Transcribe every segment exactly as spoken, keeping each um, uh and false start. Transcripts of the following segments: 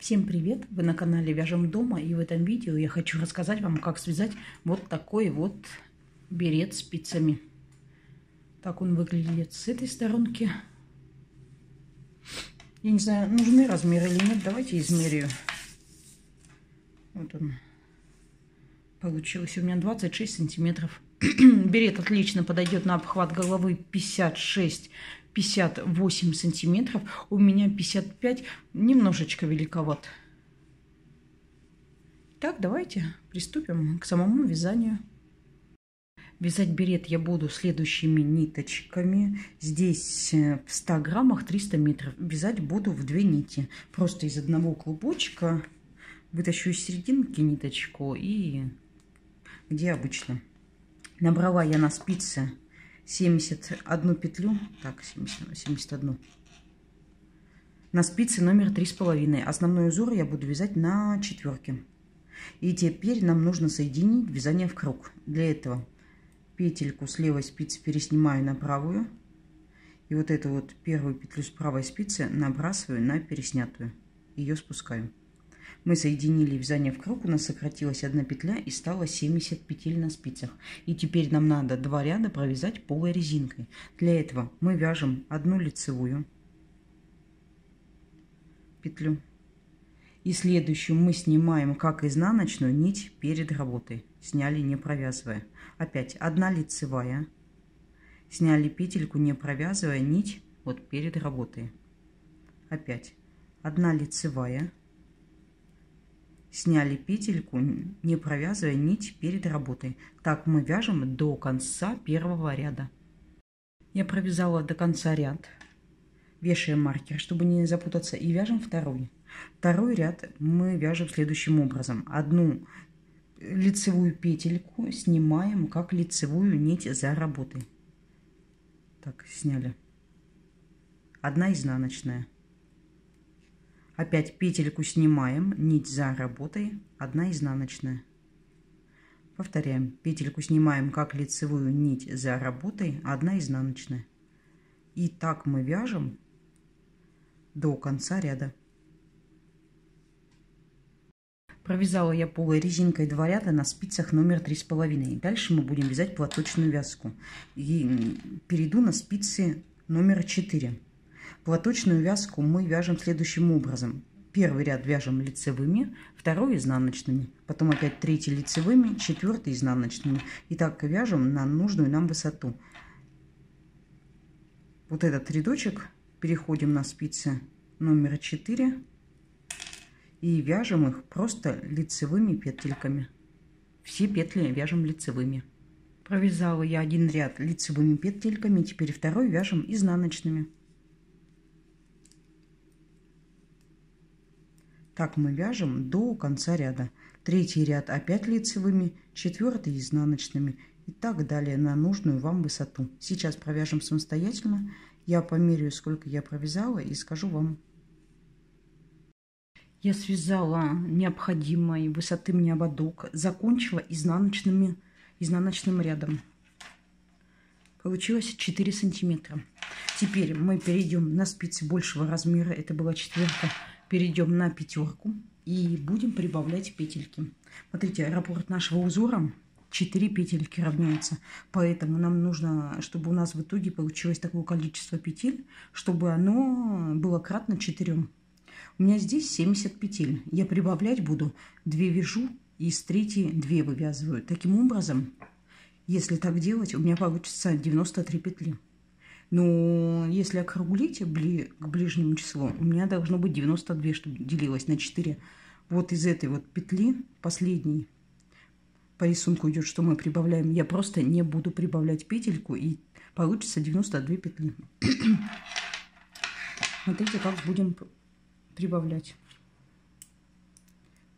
Всем привет! Вы на канале Вяжем дома, и в этом видео я хочу рассказать вам, как связать вот такой вот берет спицами. Так он выглядит с этой сторонки. Я не знаю, нужны размеры или нет. Давайте измерю. Вот он. Получилось у меня двадцать шесть сантиметров. Берет отлично подойдет на обхват головы пятьдесят шесть пятьдесят восемь сантиметров. У меня пятьдесят пять, немножечко великоват. Так, давайте приступим к самому вязанию. Вязать берет я буду следующими ниточками. Здесь в ста граммах триста метров. Вязать буду в две нити. Просто из одного клубочка вытащу из серединки ниточку и где обычно. Набрала я на спице семьдесят одну петлю. Так, семьдесят, семьдесят одну. На спице номер три с половиной. Основной узор я буду вязать на четверке. И теперь нам нужно соединить вязание в круг. Для этого петельку с левой спицы переснимаю на правую. И вот эту вот первую петлю с правой спицы набрасываю на переснятую. Ее спускаю. Мы соединили вязание в круг, у нас сократилась одна петля и стало семьдесят петель на спицах. И теперь нам надо два ряда провязать полой резинкой. Для этого мы вяжем одну лицевую петлю. И следующую мы снимаем как изнаночную нить перед работой. Сняли, не провязывая. Опять одна лицевая. Сняли петельку, не провязывая нить вот перед работой. Опять одна лицевая. Сняли петельку, не провязывая нить перед работой. Так мы вяжем до конца первого ряда. Я провязала до конца ряд. Вешаем маркер, чтобы не запутаться, и вяжем второй. Второй ряд мы вяжем следующим образом. Одну лицевую петельку снимаем как лицевую нить за работой. Так, сняли. Одна изнаночная. Опять петельку снимаем, нить за работой, одна изнаночная. Повторяем, петельку снимаем как лицевую нить за работой, одна изнаночная. И так мы вяжем до конца ряда. Провязала я полой резинкой два ряда на спицах номер три с половиной. Дальше мы будем вязать платочную вязку. И перейду на спицы номер четыре. Платочную вязку мы вяжем следующим образом. Первый ряд вяжем лицевыми, второй изнаночными, потом опять третий лицевыми, четвертый изнаночными. И так вяжем на нужную нам высоту. Вот этот рядочек переходим на спицы номер четыре и вяжем их просто лицевыми петельками. Все петли вяжем лицевыми. Провязала я один ряд лицевыми петельками, теперь второй вяжем изнаночными. Так мы вяжем до конца ряда. Третий ряд опять лицевыми, четвертый изнаночными и так далее на нужную вам высоту. Сейчас провяжем самостоятельно. Я померяю, сколько я провязала, и скажу вам. Я связала необходимой высоты мне ободок, закончила изнаночными, изнаночным рядом. Получилось четыре сантиметра. Теперь мы перейдем на спицы большего размера. Это была четверка. Перейдем на пятерку и будем прибавлять петельки. Смотрите, раппорт нашего узора четыре петельки равняются. Поэтому нам нужно, чтобы у нас в итоге получилось такое количество петель, чтобы оно было кратно четырем. У меня здесь семьдесят петель. Я прибавлять буду. две вяжу и из третьей две вывязываю. Таким образом, если так делать, у меня получится девяносто три петли. Но если округлить к ближнему числу, у меня должно быть девяносто два, чтобы делилось на четыре. Вот из этой вот петли, последней, по рисунку идет, что мы прибавляем. Я просто не буду прибавлять петельку, и получится девяносто две петли. Смотрите, как будем прибавлять.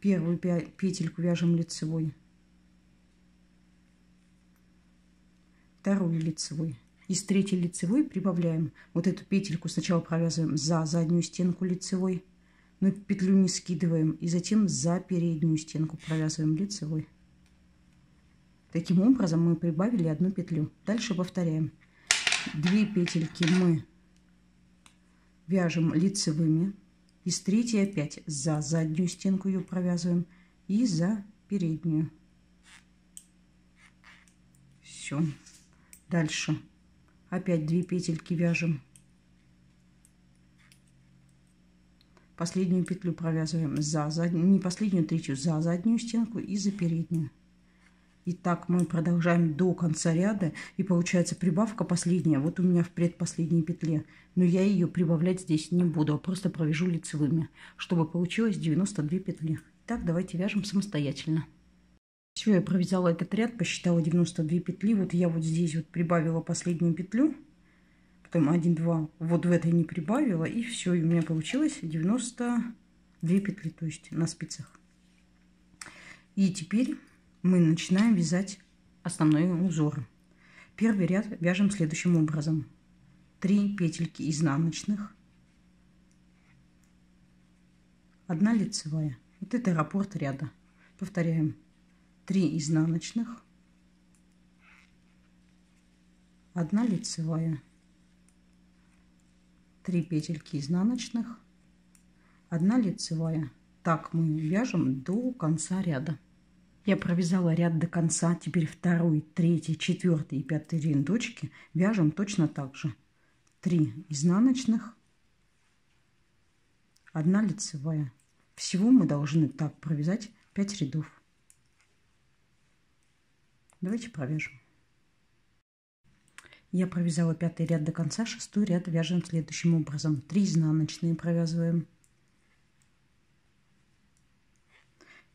Первую петельку вяжем лицевой. Вторую лицевой. Из третьей лицевой прибавляем. Вот эту петельку сначала провязываем за заднюю стенку лицевой, но петлю не скидываем, и затем за переднюю стенку провязываем лицевой. Таким образом мы прибавили одну петлю. Дальше повторяем. Две петельки мы вяжем лицевыми, Из третьей опять за заднюю стенку ее провязываем и за переднюю. Все. Дальше опять две петельки вяжем. Последнюю петлю провязываем за заднюю, не последнюю, третью за заднюю стенку и за переднюю. И так мы продолжаем до конца ряда, и получается прибавка последняя. Вот у меня в предпоследней петле, но я ее прибавлять здесь не буду, а просто провяжу лицевыми, чтобы получилось девяносто две петли. Так, давайте вяжем самостоятельно. Все, я провязала этот ряд, посчитала девяносто две петли. Вот я вот здесь вот прибавила последнюю петлю, потом один, два, вот в этой не прибавила, и все, и у меня получилось девяносто две петли, то есть на спицах. И теперь мы начинаем вязать основной узор. Первый ряд вяжем следующим образом. три петельки изнаночных, одна лицевая. Вот это раппорт ряда. Повторяем. три изнаночных, одна лицевая. три петельки изнаночных, одна лицевая. Так мы вяжем до конца ряда. Я провязала ряд до конца, теперь второй, третий, четвертый и пятый рядочки вяжем точно так же. три изнаночных, одна лицевая. Всего мы должны так провязать пять рядов. Давайте провяжем. Я провязала пятый ряд до конца, шестой ряд вяжем следующим образом. три изнаночные провязываем.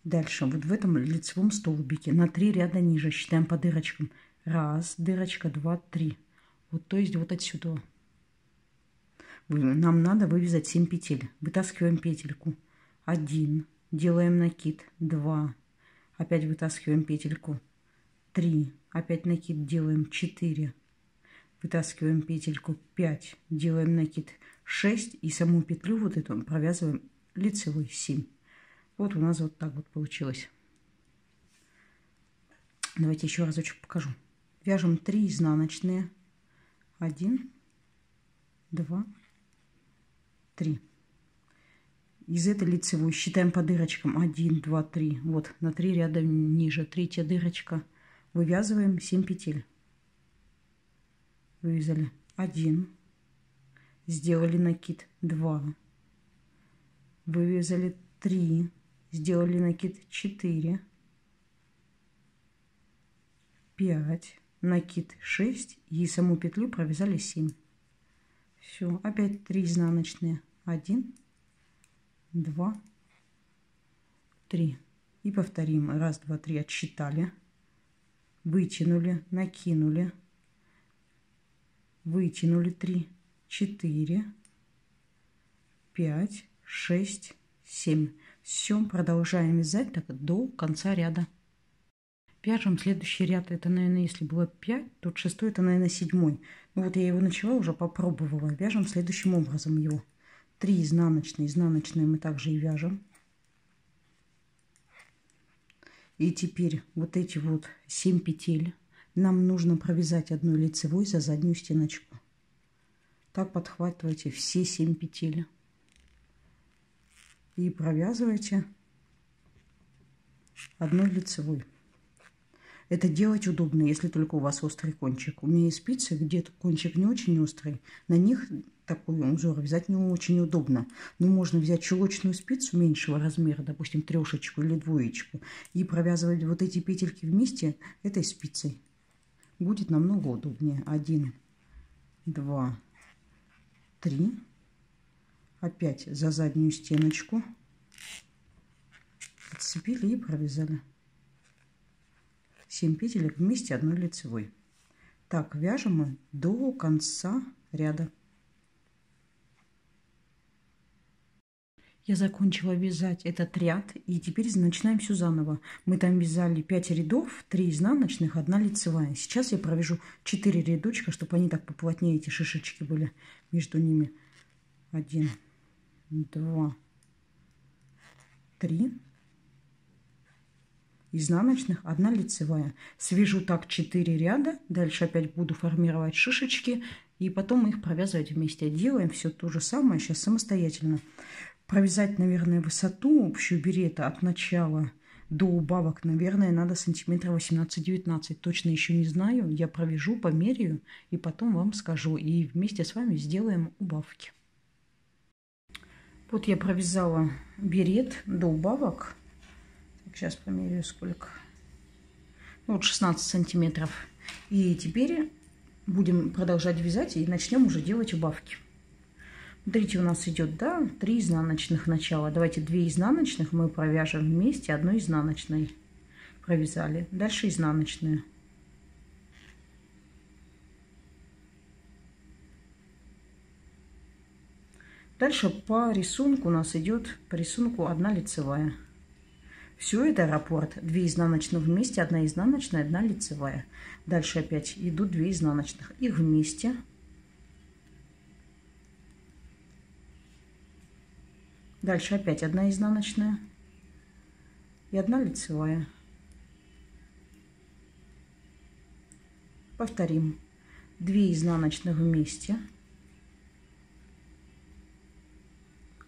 Дальше вот в этом лицевом столбике на три ряда ниже считаем по дырочкам. Раз, дырочка, два, три. Вот, то есть вот отсюда. Нам надо вывязать семь петель. Вытаскиваем петельку. один, делаем накид. два, опять вытаскиваем петельку. три, опять накид делаем. четыре, вытаскиваем петельку. пять, делаем накид. шесть и саму петлю вот эту провязываем лицевой. семь. Вот у нас вот так вот получилось. Давайте еще разочек покажу. Вяжем три изнаночные. один, два, три. Из этой лицевой считаем по дырочкам. один, два, три. Вот на три ряда ниже. Третья дырочка. Вывязываем семь петель. Вывязали. один. Сделали накид. два. Вывязали. три. Сделали накид. четыре, пять, накид. шесть и саму петлю провязали семь. Все, опять три изнаночные. один, два, три. И повторим. раз, два, три. Отсчитали. Вытянули, накинули. Вытянули. три, четыре, пять, шесть, семь. Все, продолжаем вязать так до конца ряда. Вяжем следующий ряд. Это, наверное, если было пять, то шесть, это, наверное, семь. Ну вот я его начала, уже попробовала. Вяжем следующим образом его. три изнаночные. Изнаночные мы также и вяжем. И теперь вот эти вот семь петель нам нужно провязать одной лицевой за заднюю стеночку. Так подхватывайте все семь петель. И провязывайте одной лицевой. Это делать удобно, если только у вас острый кончик. У меня есть спицы, где кончик не очень острый. На них такой узор вязать не очень удобно. Но можно взять чулочную спицу меньшего размера, допустим, трешечку или двоечку, и провязывать вот эти петельки вместе этой спицей. Будет намного удобнее. один, два, три. Опять за заднюю стеночку отцепили и провязали семь петелек вместе одной лицевой. Так вяжем мы до конца ряда. Я закончила вязать этот ряд, и теперь начинаем все заново. Мы там вязали пять рядов, три изнаночных, одна лицевая. Сейчас я провяжу четыре рядочка, чтобы они так поплотнее, эти шишечки были между ними. один, два, три изнаночных, одна лицевая. Свяжу так четыре ряда, дальше опять буду формировать шишечки и потом их провязывать вместе. Делаем все то же самое сейчас самостоятельно. Провязать, наверное, высоту общую берета от начала до убавок, наверное, надо сантиметра восемнадцать-девятнадцать. Точно еще не знаю. Я провяжу, померяю и потом вам скажу. И вместе с вами сделаем убавки. Вот я провязала берет до убавок. Сейчас померяю сколько. Ну, вот шестнадцать сантиметров. И теперь будем продолжать вязать и начнем уже делать убавки. Смотрите, у нас идет, да, три изнаночных начала. Давайте две изнаночных мы провяжем вместе одной изнаночной. Провязали. Дальше изнаночные. Дальше по рисунку у нас идет по рисунку одна лицевая. Все это раппорт. две изнаночных вместе, одна изнаночная, одна лицевая. Дальше опять идут две изнаночных. Их вместе. Дальше опять одна изнаночная и одна лицевая. Повторим. две изнаночных вместе,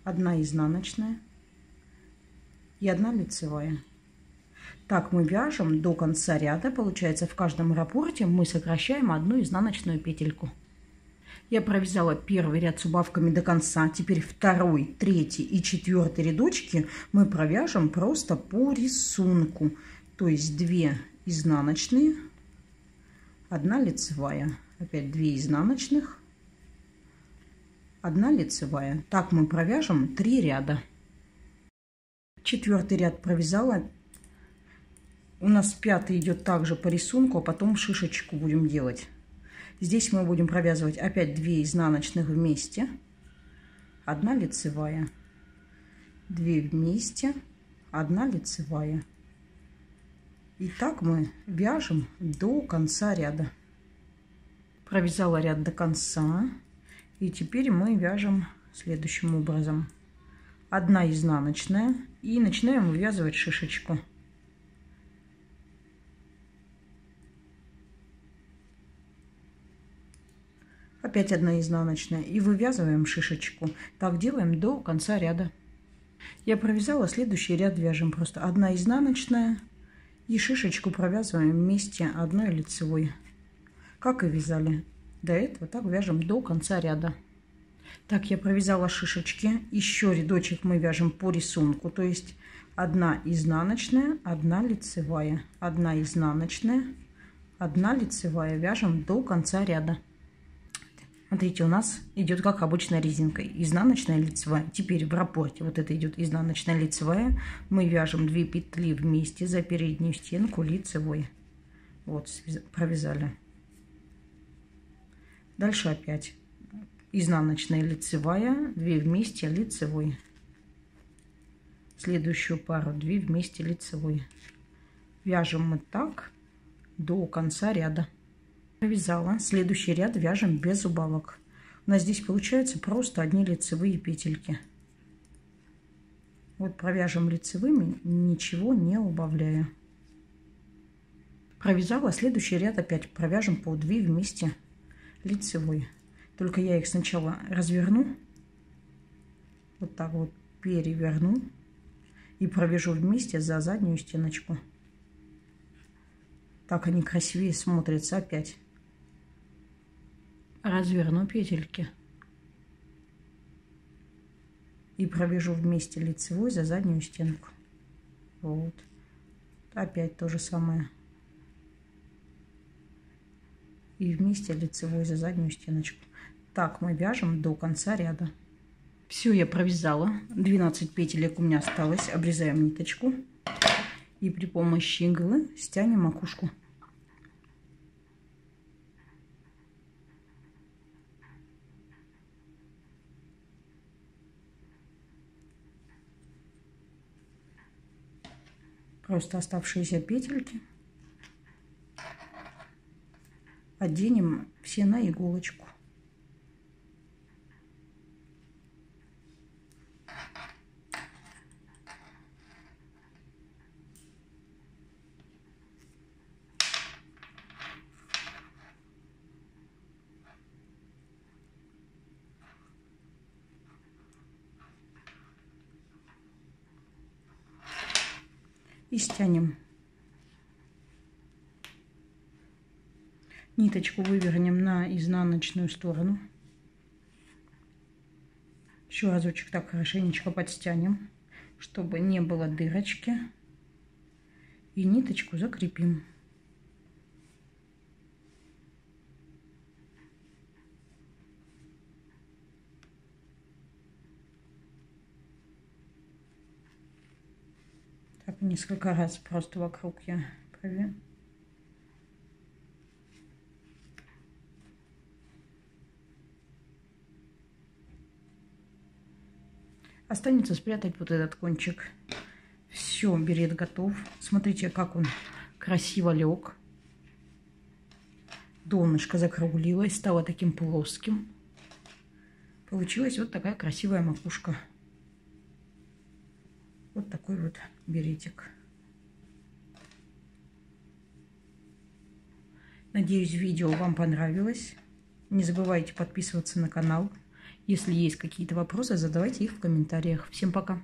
одна изнаночная и одна лицевая. Так мы вяжем до конца ряда. Получается, в каждом раппорте мы сокращаем одну изнаночную петельку. Я провязала первый ряд с убавками до конца. Теперь второй, третий и четвертый рядочки мы провяжем просто по рисунку. То есть две изнаночные, одна лицевая. Опять две изнаночных, одна лицевая. Так мы провяжем три ряда. Четвертый ряд провязала. У нас пятый идет также по рисунку, а потом шишечку будем делать. Здесь мы будем провязывать опять две изнаночных вместе, одна лицевая, две вместе, одна лицевая. И так мы вяжем до конца ряда. Провязала ряд до конца. И теперь мы вяжем следующим образом. одна изнаночная и начинаем вывязывать шишечку. Опять одна изнаночная и вывязываем шишечку. Так делаем до конца ряда. Я провязала, следующий ряд вяжем просто одна изнаночная и шишечку провязываем вместе одной лицевой. Как и вязали до этого, так вяжем до конца ряда. Так, я провязала шишечки. Еще рядочек мы вяжем по рисунку, то есть одна изнаночная, одна лицевая, одна изнаночная, одна лицевая. Вяжем до конца ряда. Смотрите, у нас идет как обычно резинка. Изнаночная, лицевая. Теперь в раппорте вот это идет изнаночная, лицевая. Мы вяжем две петли вместе за переднюю стенку лицевой. Вот, провязали. Дальше опять изнаночная, лицевая, две вместе, лицевой. Следующую пару две вместе, лицевой. Вяжем мы так до конца ряда. Провязала. Следующий ряд вяжем без убавок. У нас здесь получается просто одни лицевые петельки. Вот провяжем лицевыми, ничего не убавляя. Провязала. Следующий ряд опять провяжем по две вместе лицевой. Только я их сначала разверну. Вот так вот переверну. И провяжу вместе за заднюю стеночку. Так они красивее смотрятся опять. Разверну петельки и провяжу вместе лицевой за заднюю стенку. Вот. Опять то же самое. И вместе лицевой за заднюю стеночку. Так мы вяжем до конца ряда. Все, я провязала. двенадцать петелек у меня осталось. Обрезаем ниточку. И при помощи иглы стянем макушку. Просто оставшиеся петельки оденем все на иголочку. и стянем. Ниточку вывернем на изнаночную сторону. Еще разочек так хорошенечко подстянем, чтобы не было дырочки. И ниточку закрепим. Так, несколько раз просто вокруг я проверю. Останется спрятать вот этот кончик. Все, берет готов. Смотрите, как он красиво лег. Донышко закруглилось, стало таким плоским. Получилась вот такая красивая макушка. Вот такой вот беретик. Надеюсь, видео вам понравилось. Не забывайте подписываться на канал. Если есть какие-то вопросы, задавайте их в комментариях. Всем пока!